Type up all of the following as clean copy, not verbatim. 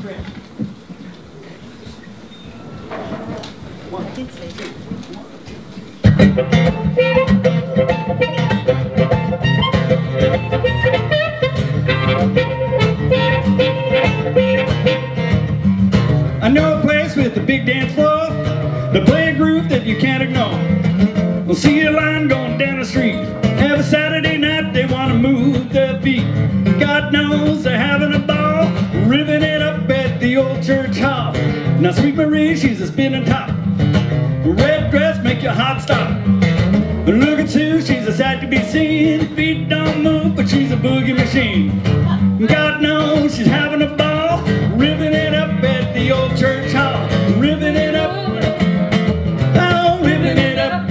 Brick. I did say brick. I know a place with a big dance floor, the play a groove that you can't ignore. We'll see a line going down the street. Every Saturday night they want to move their feet. God knows they're having a ball, ripping it up at the old church hall. Now Sweet Marie, she's a spinning top. Red dress make your heart stop. Look at Sue, she's a sight to be seen. Feet don't move, but she's a boogie machine. God knows she's having a ball, ripping it up at the old church hall. Ripping it up, oh, ripping it up.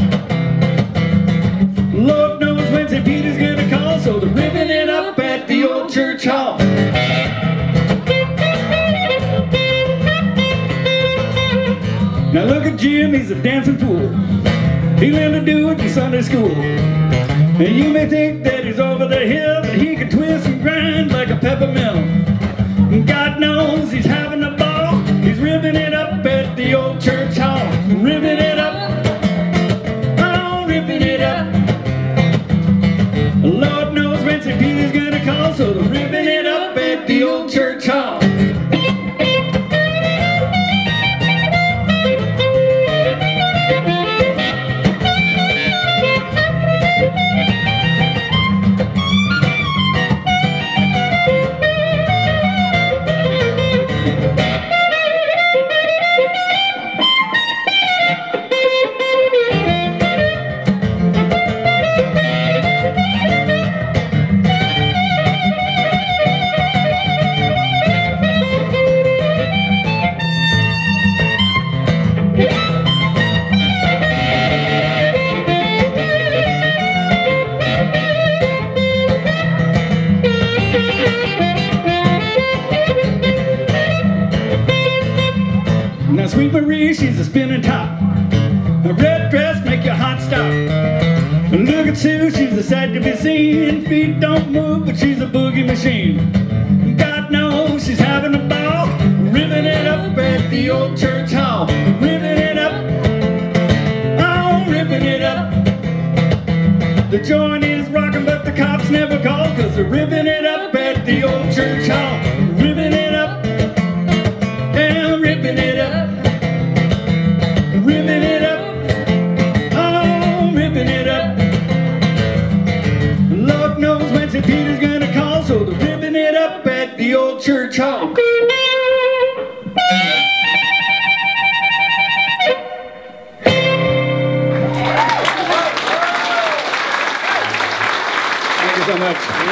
Lord knows when St. Peter's gonna call, so they're ripping it up at the old church hall. Now look at Jim, he's a dancing fool. He learned to do it in Sunday school. And you may think that he's over the hill, but he can twist and grind like a peppermill. God knows he's having a ball, he's ripping it up at the old church hall. Ripping it up, oh, ripping it up. Lord knows when St. Peter's gonna call, so they're ripping it up at the old church hall. Now Sweet Marie, she's a spinning top. A red dress make your heart stop. Look at Sue, she's a sight to be seen. Feet don't move, but she's a boogie machine. God knows she's having a ball, ripping it up at the old church hall. Ripping it up, oh, ripping it up. The joint is rocking, but the cops never call, 'cause they're ripping it up at the old church hall. Ripping it up, damn, ripping it up. Ripping it up, oh, ripping it up. Lord knows when St. Peter's gonna call, so they're ripping it up at the old church hall. Thank you so much.